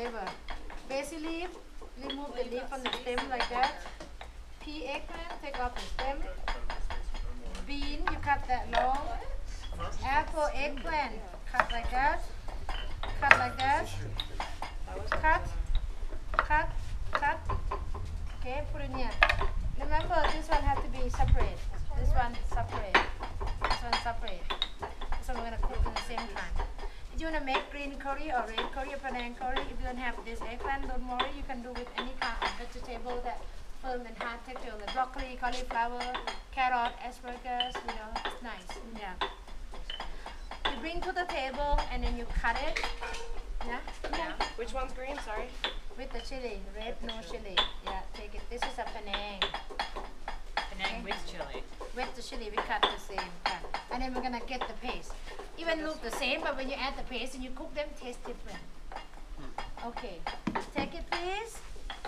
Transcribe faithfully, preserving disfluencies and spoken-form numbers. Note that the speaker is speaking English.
flavor. Basil leaf, remove the leaf from the stem like that. Pea eggplant, take off the stem. Bean, you cut that long. Apple eggplant, cut like that. Cut like that. Cut, cut, cut. Okay, put it here. Remember, this one has to be separate. This one separate. This one separate. So we're going to cook at the same time. If you want to make green curry or red curry or Penang curry, if you don't have this eggplant, don't worry. You can do with any kind of vegetable that firm and hard texture, like broccoli, cauliflower, carrot, asparagus. You know, it's nice. Yeah. You bring to the table and then you cut it. Yeah. Yeah. Which one's green? Sorry. With the chili, red no chili. Yeah, take it. This is a Penang. Penang okay. With chili. With the chili, we cut the same. Yeah. And then we're gonna get the paste. Even look the same, but when you add the paste and you cook them, taste different. Okay.